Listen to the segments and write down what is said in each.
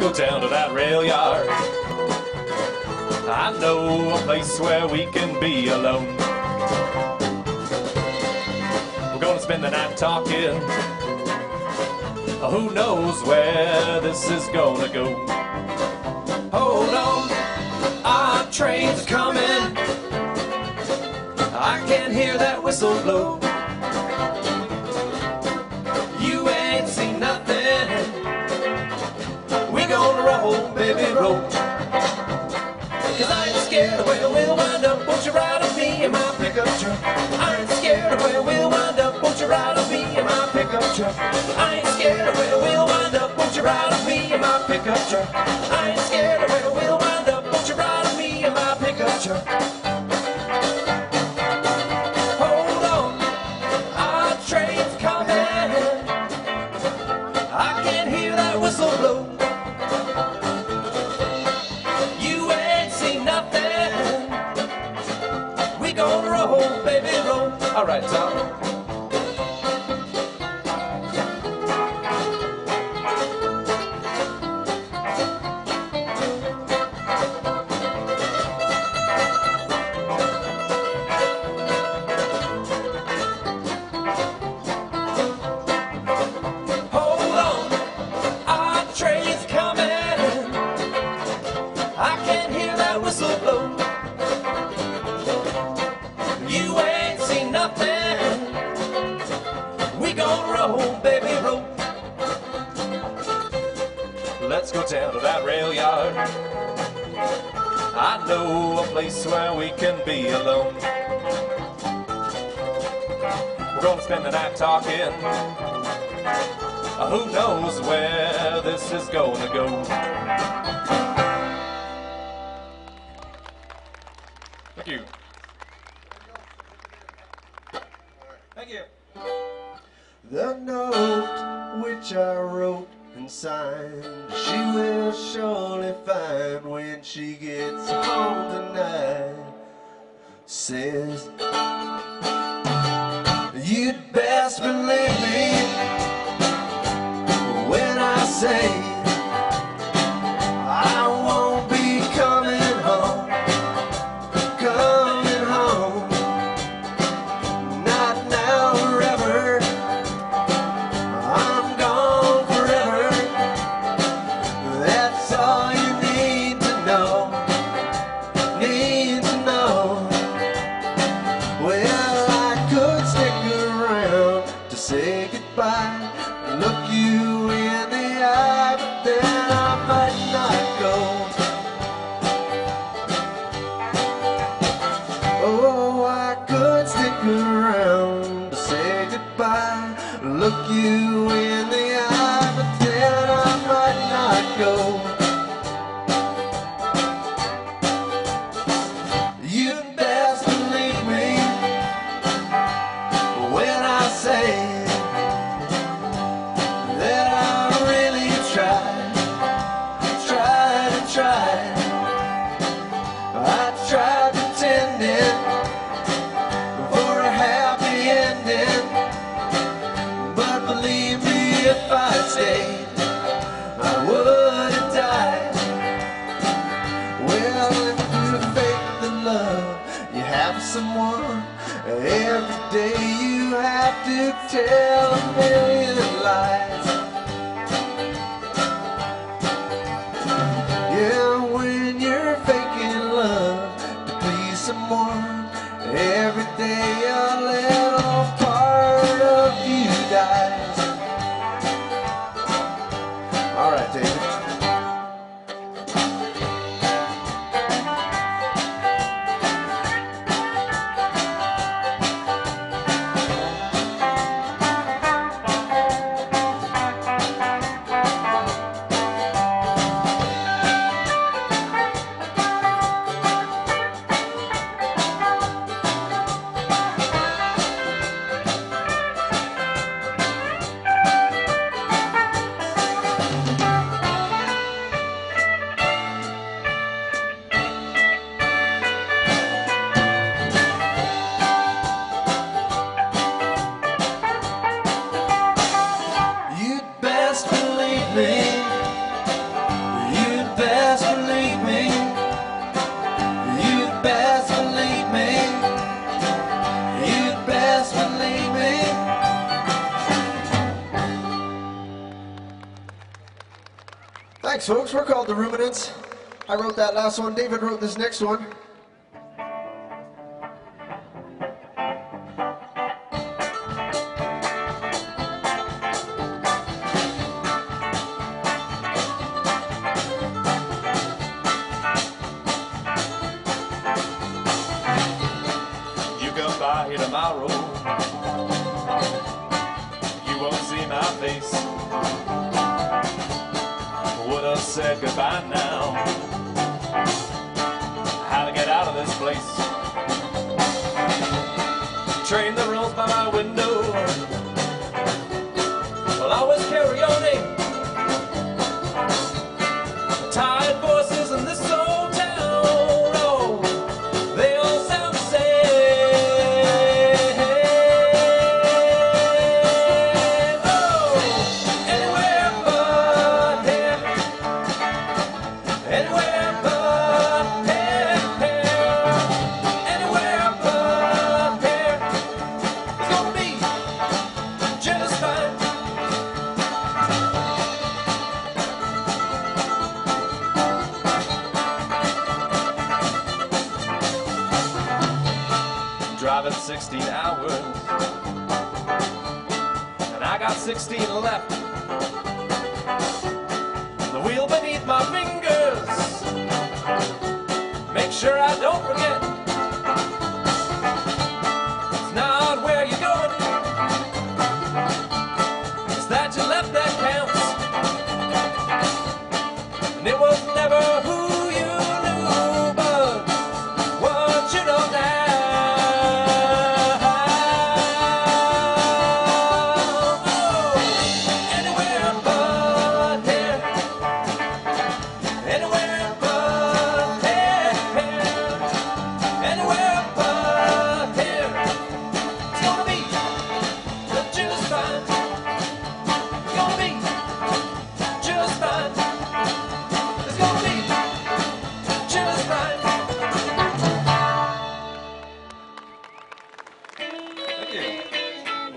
go down to that rail yard. I know a place where we can be alone. We're gonna spend the night talking. Who knows where this is gonna go? Hold on, our train's coming. I can hear that whistle blow. You ain't seen nothing. We gonna roll, baby, roll. 'Cause I ain't scared of where we'll wind up. Won't you ride on me in my pickup truck? I ain't scared of where we'll wind up. Won't you ride on me in my pickup truck? I ain't scared of where we'll wind up. Won't you ride on me in my pickup truck? I ain't scared of where we'll wind up. Won't you ride on me in my pickup truck? Hold on, our train's coming. I can hear that whistle blow. All right, Tom. Hold on, our train's coming. I can hear that whistle blow. Let's go down to that rail yard. I know a place where we can be alone. We're gonna spend the night talking. Who knows where this is gonna go? Thank you. Thank you. The note which I wrote and signed, she will surely find when she gets home tonight, says, you'd best believe me when I say I won't be coming home, not now, forever. Look you in the eye, but then I might not go. You'd best believe me when I say that I really tried. I tried pretending for a happy ending. Believe me, if I stayed, I would have died. Well, if you fake the love, you have someone. Every day you have to tell a million lies. Yeah, when you're faking love to please someone, every day a little part of you dies. All right, David. Thanks, folks. We're called The Ruminants. I wrote that last one. David wrote this next one. You come by here tomorrow, you won't see my face. Would have said goodbye now. How to get out of this place? Train that rolls by my window will always carry on it. Tired voices in this old town, oh, they all sound the same. Oh, anywhere but here. Anywhere but here, anywhere but here, it's gonna be just fine. Driving 16 hours, and I got 16 left. The wheel beneath my fingers, make sure I don't forget. It's not where you're going, it's that you left that counts. And it was never who you knew, but what you know now. Oh, anywhere but here, anywhere.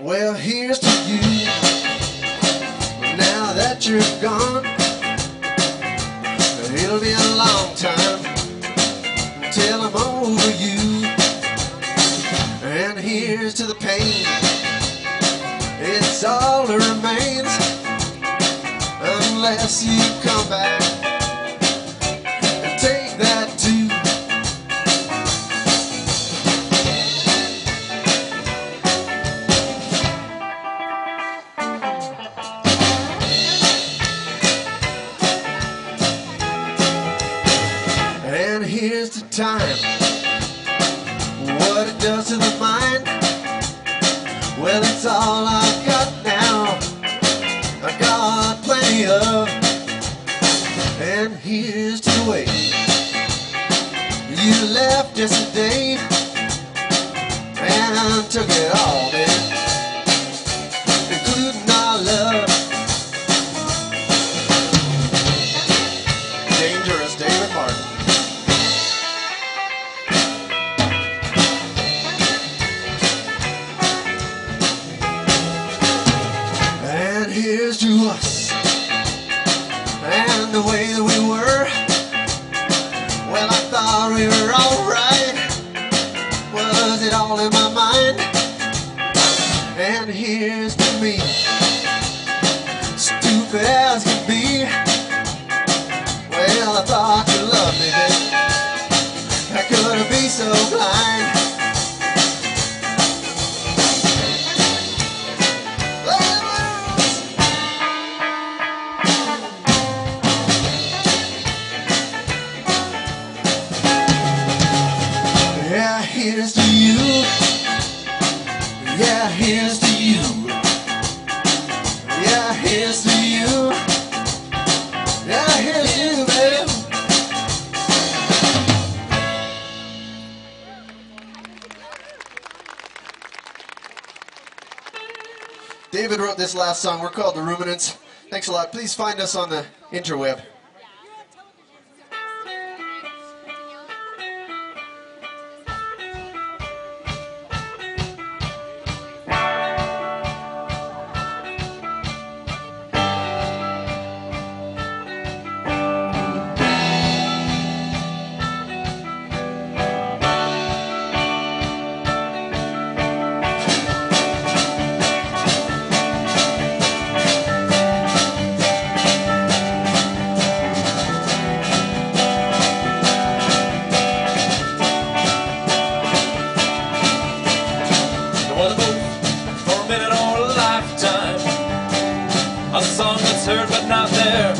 Well, here's to you, now that you're gone. It'll be a long time until I'm over you. And here's to the pain, it's all that remains, unless you come back and take that too. And here's to time, what it does to the mind. Well, it's all I've got now, I've got plenty of. And here's to the way you left yesterday, and I took it all, man, including our love. Dangerous David Martin. Here's to us and the way that we were. Well, I thought we were alright, was it all in my mind? And here's to me, stupid as can be. Well, I thought you loved me, baby, I couldn't be so blind. Here's to you, yeah, here's to you, yeah, here's to you, yeah, here's to you, babe. David wrote this last song. We're called The Ruminants. Thanks a lot. Please find us on the interweb. one that's heard but not there.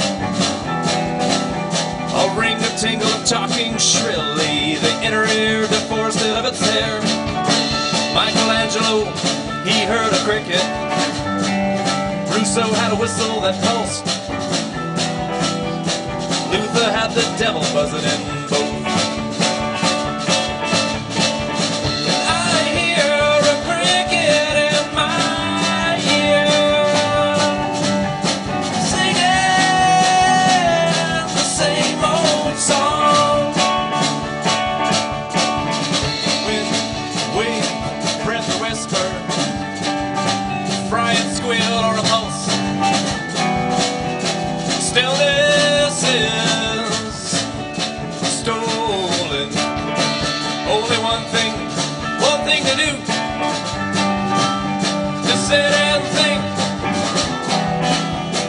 A ring of tingle of talking shrilly, the inner ear divorced of its hair. Michelangelo, he heard a cricket. Rousseau had a whistle that pulsed. Luther had the devil buzzing in both.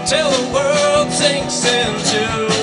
Till the world sinks into